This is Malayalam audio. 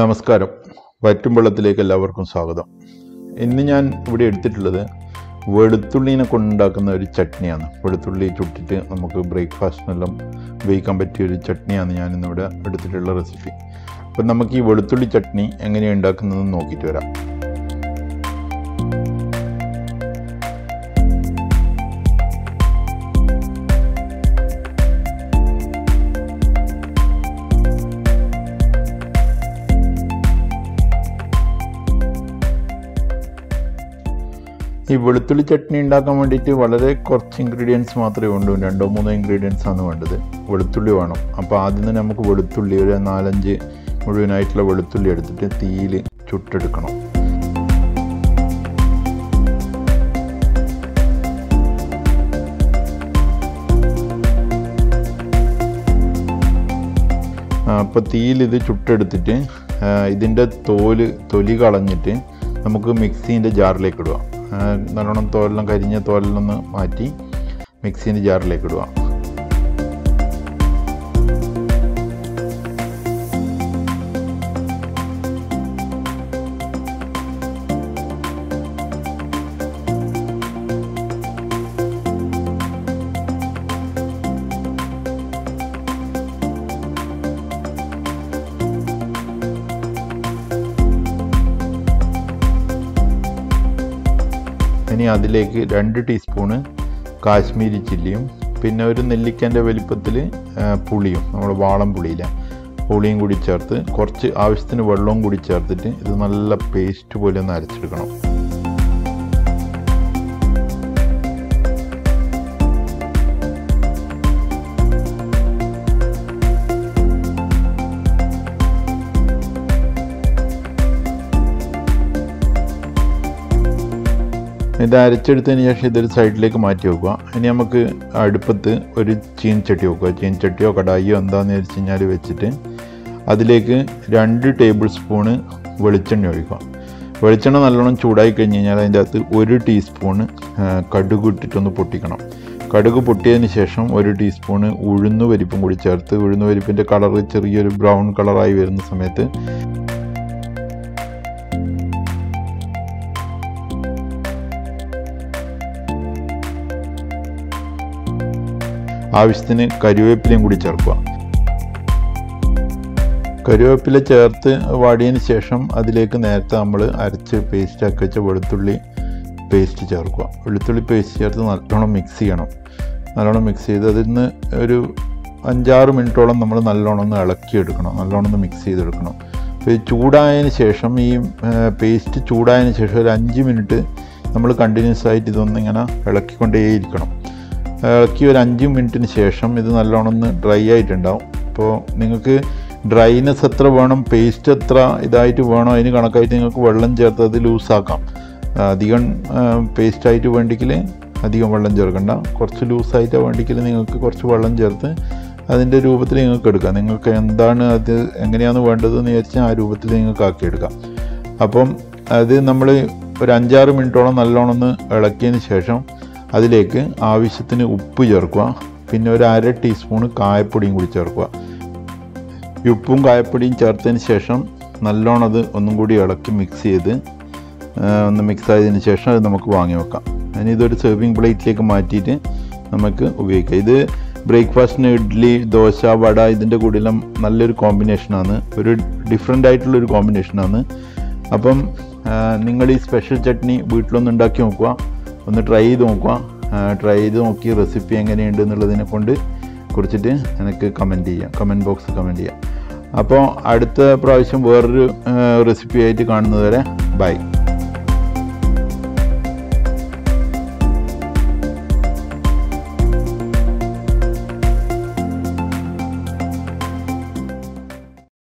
നമസ്കാരം വറ്റും വെള്ളത്തിലേക്ക് എല്ലാവർക്കും സ്വാഗതം. ഇന്ന് ഞാൻ ഇവിടെ എടുത്തിട്ടുള്ളത് വെളുത്തുള്ളിനെ കൊണ്ടുണ്ടാക്കുന്ന ഒരു ചട്നിയാണ്. വെളുത്തുള്ളി ചുട്ടിട്ട് നമുക്ക് ബ്രേക്ക്ഫാസ്റ്റിനെല്ലാം ഉപയോഗിക്കാൻ പറ്റിയ ഒരു ചട്നിയാണ് ഞാനിന്നിവിടെ എടുത്തിട്ടുള്ള റെസിപ്പി. അപ്പം നമുക്ക് ഈ വെളുത്തുള്ളി ചട്നി എങ്ങനെയാണ് ഉണ്ടാക്കുന്നതെന്ന് നോക്കിയിട്ട് വരാം. ഈ വെളുത്തുള്ളി ചട്നി ഉണ്ടാക്കാൻ വേണ്ടിയിട്ട് വളരെ കുറച്ച് ഇൻഗ്രീഡിയൻസ് മാത്രമേ ഉള്ളൂ. 2 3 ഇൻഗ്രീഡിയൻസാണ് വേണ്ടത്. വെളുത്തുള്ളി വേണം. അപ്പോൾ ആദ്യം തന്നെ നമുക്ക് വെളുത്തുള്ളി ഒരു 4-5 മുഴുവനായിട്ടുള്ള വെളുത്തുള്ളി എടുത്തിട്ട് തീയിൽ ചുട്ടെടുക്കണം. അപ്പോൾ തീയിൽ ഇത് ചുട്ടെടുത്തിട്ട് ഇതിൻ്റെ തൊലി കളഞ്ഞിട്ട് നമുക്ക് മിക്സീൻ്റെ ജാറിലേക്ക് ഇടുക. നല്ലോണം തോലെല്ലാം കരിഞ്ഞ തോലിലൊന്ന് മാറ്റി മിക്സിൻ്റെ ജാറിലേക്ക് ഇടുക. ഇനി അതിലേക്ക് 2 ടീസ്പൂണ് കാശ്മീരി ചില്ലിയും പിന്നെ ഒരു നെല്ലിക്കൻ്റെ വലിപ്പത്തിൽ പുളിയും, നമ്മൾ വാളം പുളിയും കൂടി ചേർത്ത് കുറച്ച് ആവശ്യത്തിന് വെള്ളവും കൂടി ചേർത്തിട്ട് ഇത് നല്ല പേസ്റ്റ് പോലെ ഒന്ന് അരച്ചെടുക്കണം. ഇത് അരച്ചെടുത്തതിന് ശേഷം ഇതൊരു സൈഡിലേക്ക് മാറ്റി വെക്കുക. ഇനി നമുക്ക് അടുപ്പത്ത് ഒരു ചീൻചട്ടി വെക്കുക. ചീൻചട്ടിയോ കടായിയോ എന്താണെന്ന് വെച്ച് കഴിഞ്ഞാൽ വെച്ചിട്ട് അതിലേക്ക് 2 ടേബിൾ സ്പൂണ് വെളിച്ചെണ്ണ ഒഴിക്കുക. വെളിച്ചെണ്ണ നല്ലോണം ചൂടായി കഴിഞ്ഞ് കഴിഞ്ഞാൽ അതിൻ്റെ അകത്ത് 1 ടീസ്പൂണ് കടുക് ഇട്ടിട്ടൊന്ന് പൊട്ടിക്കണം. കടുക് പൊട്ടിയതിന് ശേഷം 1 ടീസ്പൂണ് ഉഴുന്നുപരിപ്പും കൂടി ചേർത്ത്, ഉഴുന്നുപരിപ്പിൻ്റെ കളറ് ചെറിയൊരു ബ്രൗൺ കളറായി വരുന്ന സമയത്ത് ആവശ്യത്തിന് കറിവേപ്പിലയും കൂടി ചേർക്കുക. കറിവേപ്പില ചേർത്ത് വാടിയതിന് ശേഷം അതിലേക്ക് നേരത്തെ നമ്മൾ അരച്ച് പേസ്റ്റാക്കി വെച്ച വെളുത്തുള്ളി പേസ്റ്റ് ചേർക്കുക. വെളുത്തുള്ളി പേസ്റ്റ് ചേർത്ത് നല്ലോണം മിക്സ് ചെയ്ത് അതിൽ നിന്ന് ഒരു 5-6 മിനിറ്റോളം നമ്മൾ നല്ലോണം ഒന്ന് ഇളക്കിയെടുക്കണം, നല്ലോണം ഒന്ന് മിക്സ് ചെയ്തെടുക്കണം. അപ്പോൾ ഇത് ചൂടായതിന് ശേഷം, ഈ പേസ്റ്റ് ചൂടായതിന് ശേഷം ഒരു 5 മിനിറ്റ് നമ്മൾ കണ്ടിന്യൂസ് ആയിട്ട് ഇതൊന്നിങ്ങനെ ഇളക്കിക്കൊണ്ടേയിരിക്കണം. ഇളക്കി ഒരു 5 മിനിറ്റിന് ശേഷം ഇത് നല്ലോണം ഒന്ന് ഡ്രൈ ആയിട്ടുണ്ടാവും. അപ്പോൾ നിങ്ങൾക്ക് ഡ്രൈനെസ് എത്ര വേണം, പേസ്റ്റ് എത്ര ഇതായിട്ട് വേണോ അതിന് കണക്കായിട്ട് നിങ്ങൾക്ക് വെള്ളം ചേർത്ത് അത് ലൂസാക്കാം. അധികം പേസ്റ്റായിട്ട് വേണ്ടിക്കിൽ അധികം വെള്ളം ചേർക്കണ്ട, കുറച്ച് ലൂസായിട്ട് വേണ്ടിക്കിൽ നിങ്ങൾക്ക് കുറച്ച് വെള്ളം ചേർത്ത് അതിൻ്റെ രൂപത്തിൽ നിങ്ങൾക്ക് എടുക്കാം. നിങ്ങൾക്ക് എന്താണ് അത് എങ്ങനെയാണ് വേണ്ടതെന്ന് വിചാരിച്ചാൽ ആ രൂപത്തിൽ നിങ്ങൾക്ക് ആക്കിയെടുക്കാം. അപ്പം അത് നമ്മൾ ഒരു 5-6 മിനിറ്റോളം നല്ലോണം ഒന്ന് ഇളക്കിയതിന് ശേഷം അതിലേക്ക് ആവശ്യത്തിന് ഉപ്പ് ചേർക്കുക. പിന്നെ ഒരു 1/2 ടീസ്പൂണ് കായപ്പൊടിയും കൂടി ചേർക്കുക. ഉപ്പും കായപ്പൊടിയും ചേർത്തതിന് ശേഷം നല്ലോണം അത് ഒന്നും കൂടി ഇളക്കി മിക്സ് ആയതിന് ശേഷം അത് നമുക്ക് വാങ്ങി വെക്കാം. അതിന് ഇതൊരു സെർവിങ് പ്ലേറ്റിലേക്ക് മാറ്റിയിട്ട് നമുക്ക് ഉപയോഗിക്കാം. ഇത് ബ്രേക്ക്ഫാസ്റ്റിന് ഇഡ്ഡലി, ദോശ, വട ഇതിൻ്റെ കൂടെയെല്ലാം നല്ലൊരു കോമ്പിനേഷനാണ്, ഒരു ഡിഫറെൻ്റ് ആയിട്ടുള്ളൊരു കോമ്പിനേഷനാണ്. അപ്പം നിങ്ങൾ ഈ സ്പെഷ്യൽ ചട്നി വീട്ടിലൊന്നും ഉണ്ടാക്കി നോക്കുക, ഒന്ന് ട്രൈ ചെയ്ത് നോക്കി റെസിപ്പി എങ്ങനെയുണ്ട് എന്നുള്ളതിനെ കുറിച്ചിട്ട് എനിക്ക് കമൻറ്റ് ബോക്സിൽ കമൻറ്റ് ചെയ്യാം. അപ്പോൾ അടുത്ത പ്രാവശ്യം വേറൊരു റെസിപ്പി ആയിട്ട് കാണുന്നതുവരെ ബൈ.